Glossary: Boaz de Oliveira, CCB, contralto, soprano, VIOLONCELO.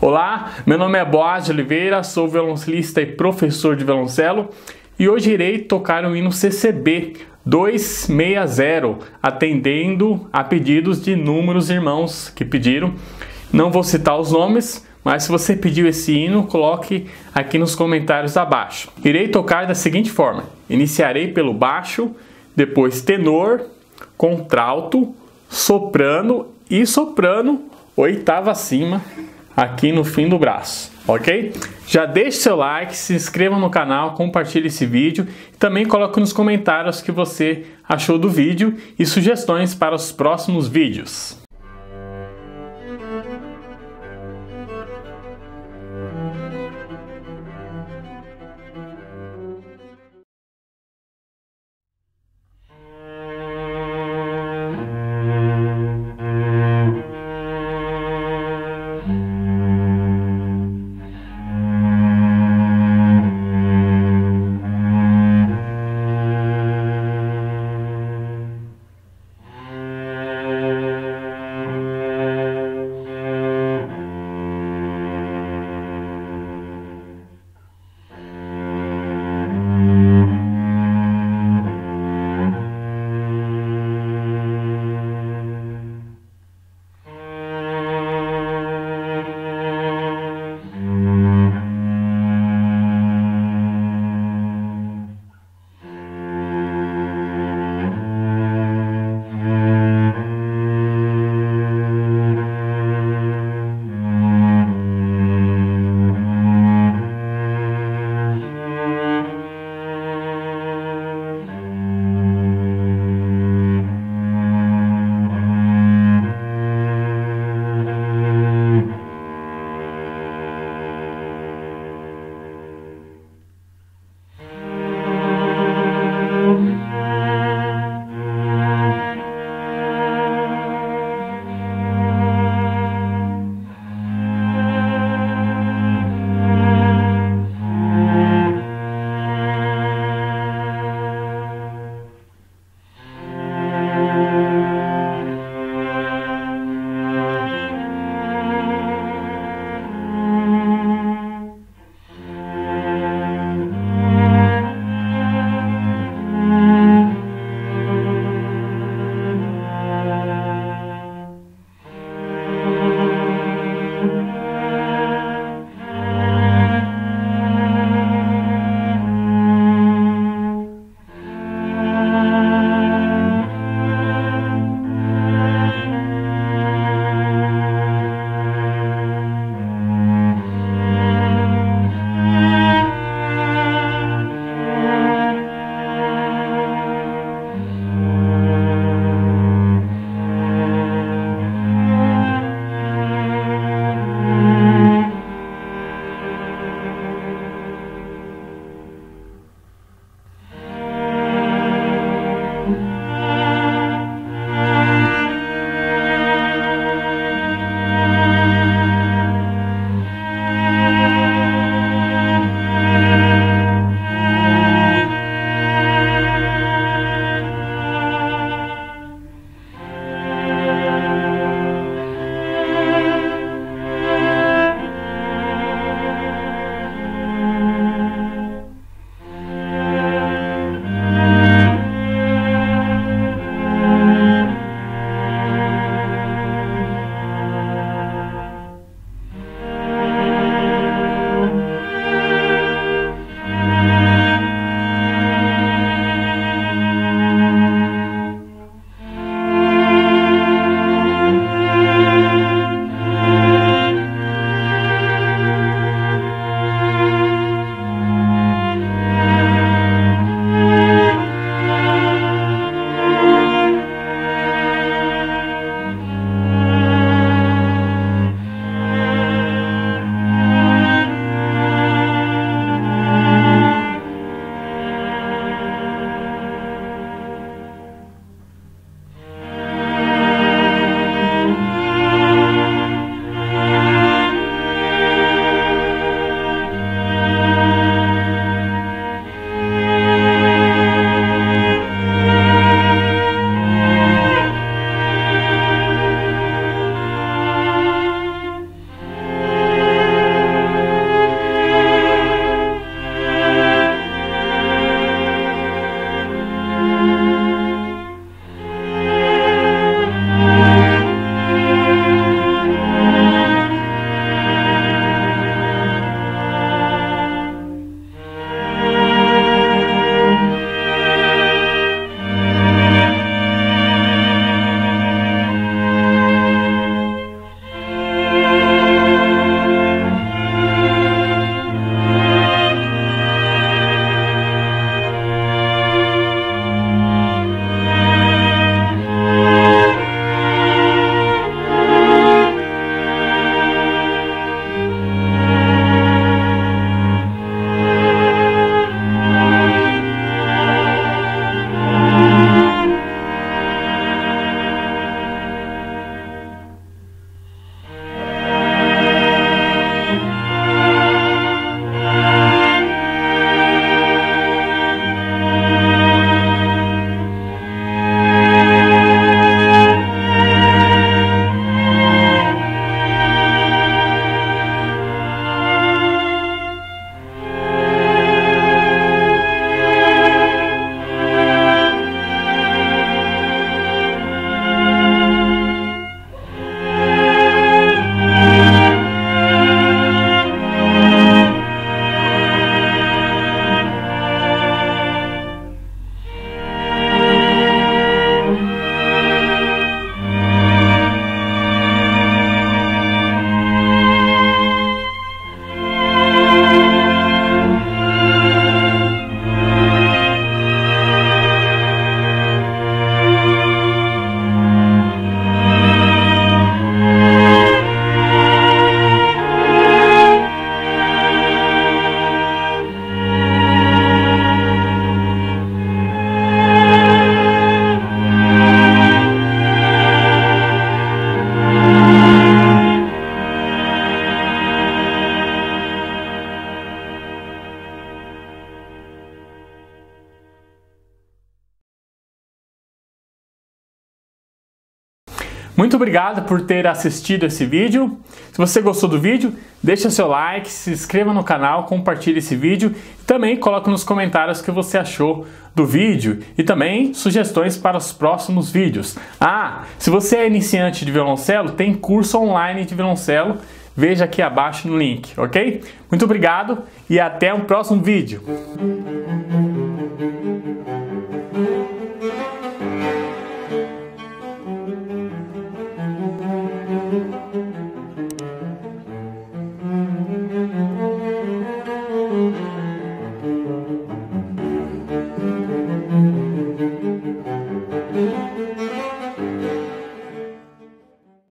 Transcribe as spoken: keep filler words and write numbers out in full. Olá, meu nome é Boaz de Oliveira, sou violoncelista e professor de violoncelo e hoje irei tocar o hino C C B duzentos e sessenta, atendendo a pedidos de inúmeros irmãos que pediram. Não vou citar os nomes, mas se você pediu esse hino, coloque aqui nos comentários abaixo. Irei tocar da seguinte forma: iniciarei pelo baixo, depois tenor, contralto, soprano e soprano, oitava acima, aqui no fim do braço, ok? Já deixe seu like, se inscreva no canal, compartilhe esse vídeo e também coloque nos comentários o que você achou do vídeo e sugestões para os próximos vídeos. Muito obrigado por ter assistido esse vídeo. Se você gostou do vídeo, deixa seu like, se inscreva no canal, compartilhe esse vídeo. Também coloque nos comentários o que você achou do vídeo e também sugestões para os próximos vídeos. Ah, se você é iniciante de violoncelo, tem curso online de violoncelo. Veja aqui abaixo no link, ok? Muito obrigado e até o próximo vídeo.